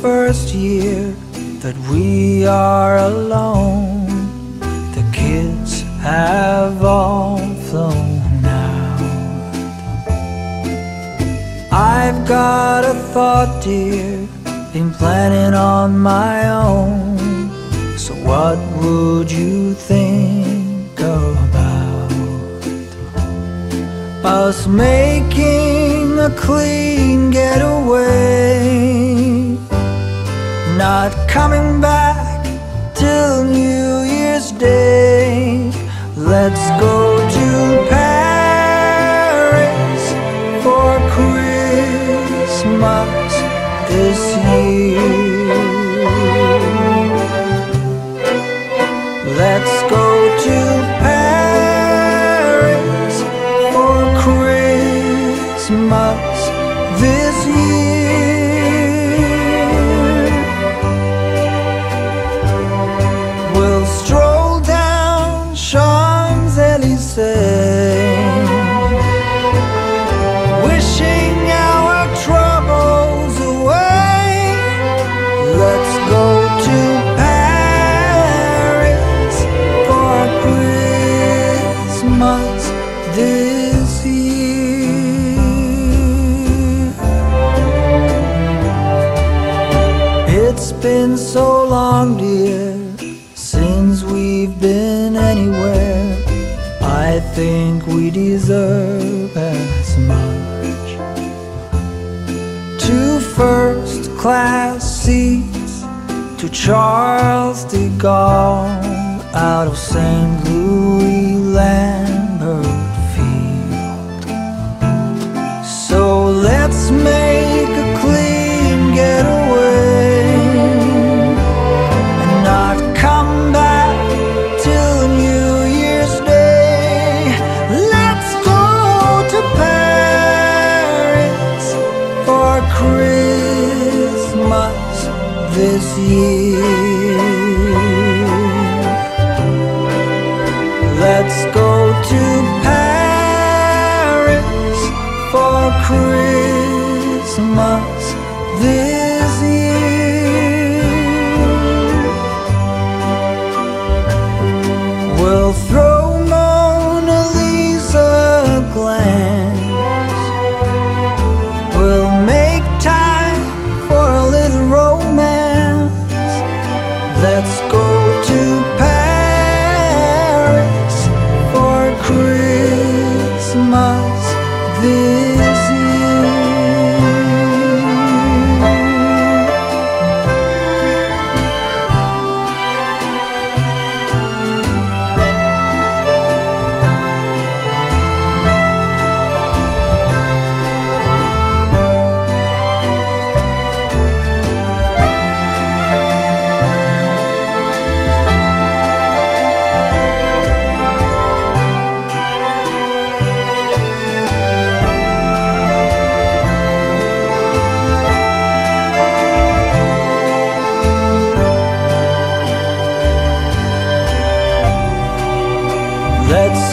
first year that we are alone. The kids have all flown out. I've got a thought, dear, been planning on my own. So what would you think about us making a clean getaway, not coming back till New Year's Day? Let's go to Paris for Christmas this year. Let's go to Paris for Christmas this year. We'll stroll down Champs-Élysées, wishing our troubles away. Let's go to Paris for Christmas this year. It's been so long, dear, since we've been anywhere. I think we deserve as much. 2 first-class seats to Charles de Gaulle out of Saint Louis Lambert Field. So let's make a clean getaway, come back till New Year's Day. Let's go to Paris for Christmas this year. Let's go to Paris for Christmas this year. We'll throw Mona Lisa a glance. We'll make time for a little romance. Let's go to Paris for Christmas this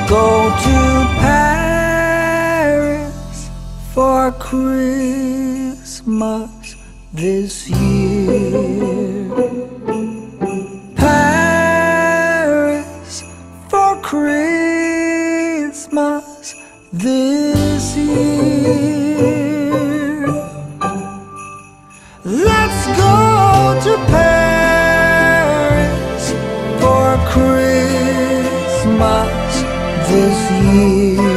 go to Paris for Christmas this year. Paris for Christmas this year. Let's go to Paris for Christmas this year.